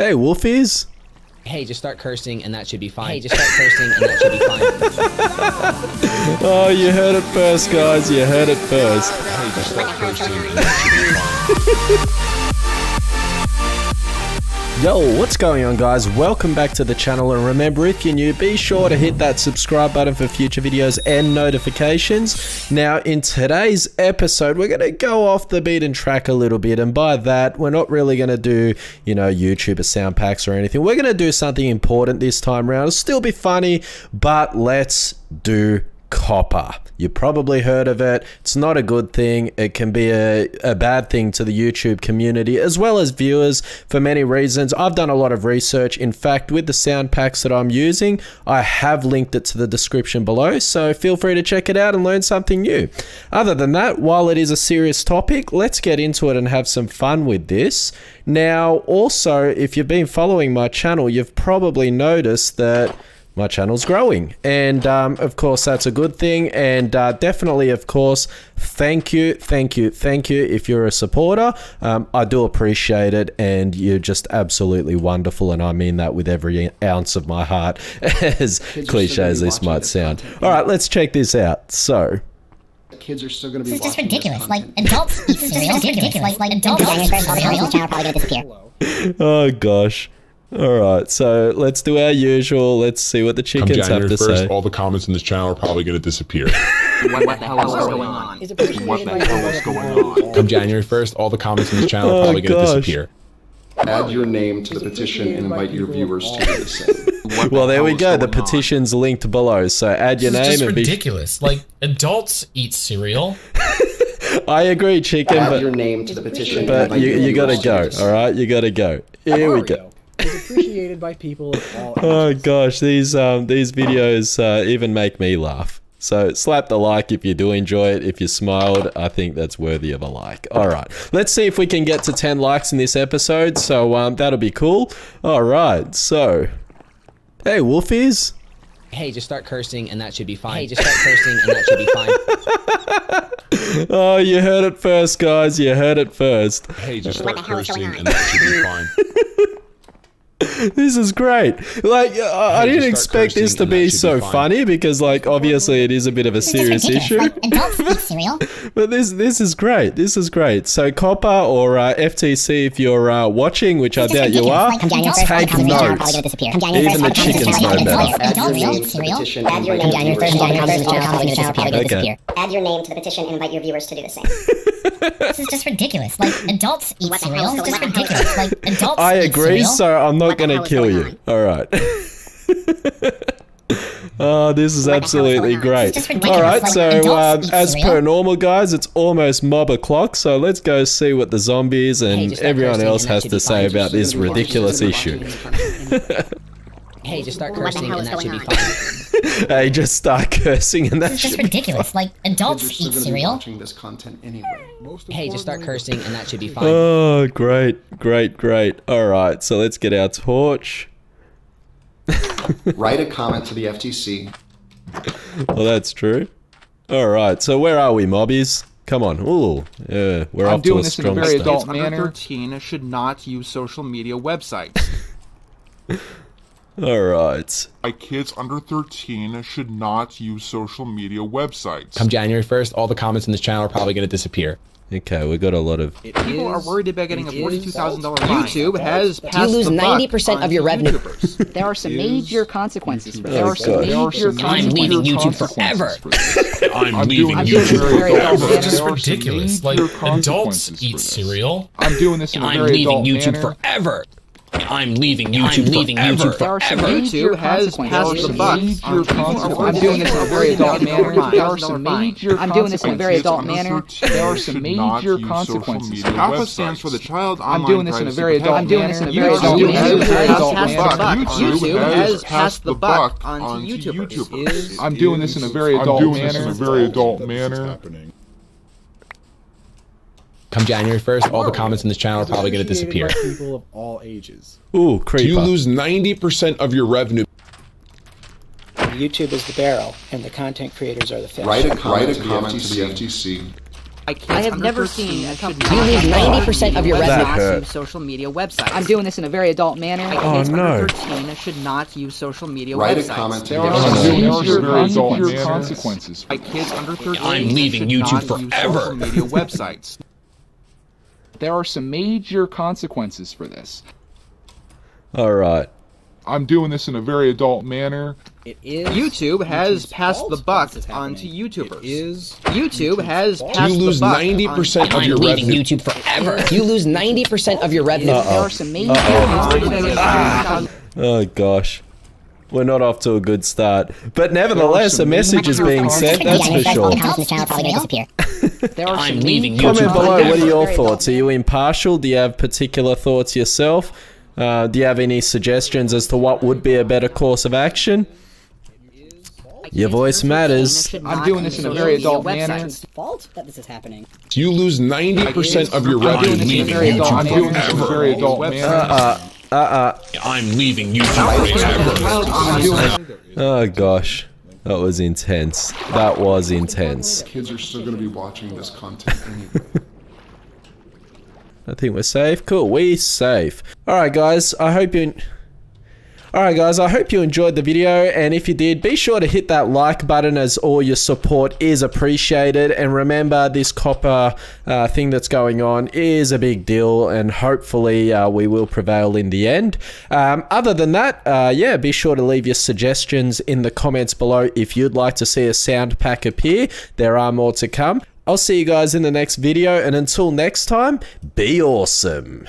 Hey, Wolfies. Hey, just start cursing and that should be fine. Hey, just start cursing and that should be fine. Oh, you heard it first, guys. You heard it first. Hey, just start cursing and that should be fine. Yo, what's going on, guys? Welcome back to the channel. And remember, if you're new, be sure to hit that subscribe button for future videos and notifications. Now, in today's episode, we're going to go off the beaten track a little bit. And by that, we're not really going to do, you know, YouTuber sound packs or anything. We're going to do something important this time around. It'll still be funny, but let's do COPPA. You probably heard of it. It's not a good thing. It can be a bad thing to the YouTube community as well as viewers for many reasons. I've done a lot of research. In fact, with the sound packs that I'm using, I have linked it to the description below. So feel free to check it out and learn something new. Other than that, while it is a serious topic, let's get into it and have some fun with this. Now, also, if you've been following my channel, you've probably noticed that my channel's growing, and of course that's a good thing. And definitely, of course, thank you if you're a supporter. I do appreciate it, and you're just absolutely wonderful, and I mean that with every ounce of my heart, as cliche as this might sound. All right, let's check this out. So kids are still going to be watching. This is just ridiculous. Like adults, this is just ridiculous. Like adults, this channel probably going to disappear. Oh gosh. All right, so let's do our usual. Let's see what the chickens have to say. All the comments in this channel are probably going to disappear. What the hell is going on? What the hell is going on? Come January 1st, all the comments in this channel are probably going to disappear. Add your name to the petition and invite your viewers to do the same. Well, there we go. The petition's linked below, so add your name and be... This is ridiculous. Like, adults eat cereal. I agree, chicken, but... Add your name to the petition. But you gotta go, all right? You gotta go. Here we go. Is appreciated by people of all ages. Oh gosh, these videos even make me laugh. So slap the like if you do enjoy it. If you smiled, I think that's worthy of a like. All right, let's see if we can get to 10 likes in this episode. So that'll be cool. All right, so hey, Wolfies. Hey, just start cursing and that should be fine. Hey, just start cursing and that should be fine. Oh, you heard it first, guys. You heard it first. Hey, just start cursing and that should be fine. This is great. Like, I didn't expect this to be so funny because, like, obviously it is a bit of a serious issue. But this is great. This is great. So COPPA or FTC, if you're watching, which I doubt you are, take notes. Even the chickens know better. Add your name to the petition and invite your viewers to do the same. This is just ridiculous. Like, adults eat cereal. This is just ridiculous. Like, adults eat cereal. I agree, so I'm not gonna kill you. All right. Oh, this is absolutely great. All right, so as per normal, guys, it's almost mob o'clock, so let's go see what the zombies and everyone else has to say about this ridiculous issue. Hey, just start cursing and that should be fine. Hey, just start cursing and that should be fine. This is ridiculous. Like, adults eat cereal. Hey, just start cursing and that should be fine. Oh, great, great, great. All right, so let's get our torch. Write a comment to the FTC. Well, that's true. All right, so where are we, mobbies? Come on. Ooh, yeah, we're off to a strong start. I'm doing this in a very adult manner. Under 13 should not use social media websites. All right. My kids under 13 should not use social media websites. Come January 1st, all the comments in this channel are probably going to disappear. Okay, we got a lot of... People are worried about getting a $42,000 fine. YouTube has passed the buck. You lose 90% of your revenue. There are some major consequences for this. I'm leaving YouTube forever. I'm leaving YouTube forever. This is ridiculous. Like, adults eat cereal. I'm doing this in a very adult manner. I'm leaving YouTube forever. I'm leaving YouTube. I'm leaving YouTube forever. YouTube has passed the buck. I'm doing this in a very adult manner. There are some major. I'm doing this in a very adult manner. There are some major consequences. COPPA stands for the child online. I'm doing this in a very adult manner. YouTube has passed the buck on YouTubers. I'm doing this in a very adult manner. I'm doing this in a very adult manner. Come January 1st, all the comments in this channel are probably going to disappear. People of all ages. Ooh, creeper. You lose 90% of your revenue. YouTube is the barrel, and the content creators are the fish. Write a comment to the FTC. I have never seen a company. You need 90% of your revenue. Social media websites. I'm doing this in a very adult manner. Oh no! I should not use social media websites. Write a comment. There are consequences. Kids under 13. I'm leaving YouTube forever. Social media websites. There are some major consequences for this. All right. I'm doing this in a very adult manner. It is. YouTube has passed the buck onto YouTubers. It is. YouTube has passed the buck. You lose 90% of your revenue. I'm leaving YouTube forever. You lose 90% of your revenue. There are some major consequences. Oh gosh. We're not off to a good start, but nevertheless, a message is being sent. That's for sure. I'm leaving YouTube. Comment below. What are your thoughts? Are you impartial? Do you have particular thoughts yourself? Do you have any suggestions as to what would be a better course of action? Your voice matters. I'm doing this in a very adult manner. It's fault that this is happening. You lose 90% of your revenue. I'm leaving YouTube forever. I'm leaving you forever. Oh gosh, that was intense. That was intense. Kids are still going to be watching this content anyway. I think we're safe. Cool, we're safe. Alright guys, I hope you enjoyed the video, and if you did, be sure to hit that like button as all your support is appreciated. And remember, this COPPA thing that's going on is a big deal, and hopefully we will prevail in the end. Other than that, yeah, be sure to leave your suggestions in the comments below if you'd like to see a sound pack appear. There are more to come. I'll see you guys in the next video, and until next time, be awesome.